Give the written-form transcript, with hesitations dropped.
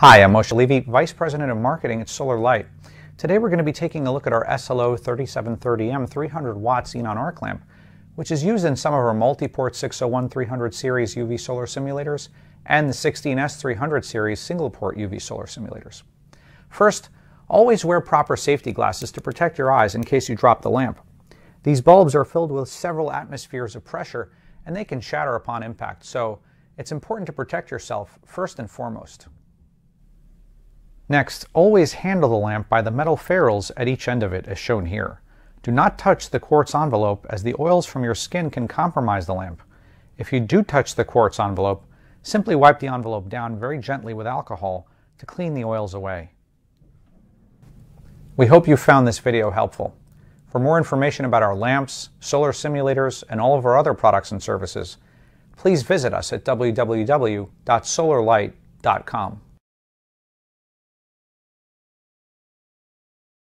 Hi, I'm Moshe Levy, Vice President of Marketing at Solar Light. Today we're going to be taking a look at our SL03730M 300-watt Xenon Arc Lamp, which is used in some of our Multiport 601-300 Series UV solar simulators and the 16S-300 Series single-port UV solar simulators. First, always wear proper safety glasses to protect your eyes in case you drop the lamp. These bulbs are filled with several atmospheres of pressure and they can shatter upon impact, so it's important to protect yourself first and foremost. Next, always handle the lamp by the metal ferrules at each end of it, as shown here. Do not touch the quartz envelope, as the oils from your skin can compromise the lamp. If you do touch the quartz envelope, simply wipe the envelope down very gently with alcohol to clean the oils away. We hope you found this video helpful. For more information about our lamps, solar simulators, and all of our other products and services, please visit us at www.solarlight.com.